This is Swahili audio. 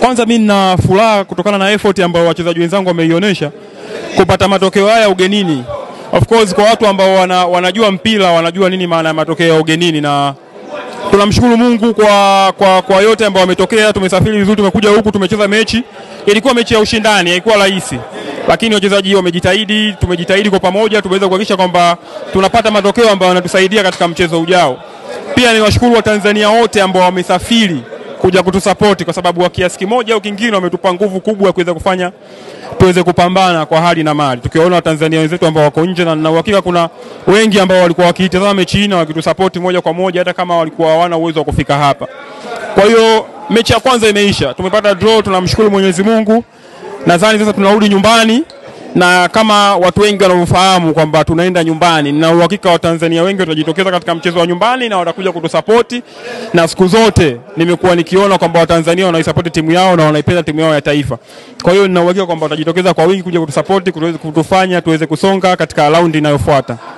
Kwanza mimi na furaha kutokana na effort ambayo wachezaji wenzangu wameionyesha kupata matokeo haya ugenini. Of course kwa watu ambao wanajua mpira, wanajua nini maana ya matokeo ugenini, na tunamshukuru Mungu kwa yote ambayo yametokea. Tumesafiri vizuri, tumekuja huku, tumecheza mechi. Ilikuwa mechi ya ushindani, haikuwa rahisi. Lakini wachezaji wamejitahidi, tumejitahidi kwa pamoja, tumeweza kuhakikisha kwamba tunapata matokeo ambayo yanatusaidia katika mchezo ujao. Pia niwashukuru Watanzania wote ambao wamesafiri kuja kutusupport, kwa sababu kwa kiasi kimoja au kingine wametupa nguvu kubwa ya kuweza kufanya tuweze kupambana kwa hali na mali. Tukiona Watanzania wenzetu ambao wako nje, na uhakika kuna wengi ambao walikuwa wakitazama mechi na wakitusupport moja kwa moja hata kama walikuwa hawana uwezo wa kufika hapa. Kwa hiyo mechi ya kwanza imeisha, tumepata draw, tunamshukuru Mwenyezi Mungu. Nadhani sasa tunarudi nyumbani, na kama watu wengi wanaofahamu kwamba tunaenda nyumbani, na uhakika Watanzania wengi watajitokeza katika mchezo wa nyumbani na watakuja kutusapoti. Na siku zote nimekuwa nikiona kwamba Watanzania wanaisupport timu yao na wanaipenda timu yao ya taifa. Kwa hiyo nina uhakika kwamba watajitokeza kwa wingi kuja kutusapoti, kutufanya tuweze kusonga katika raundi inayofuata.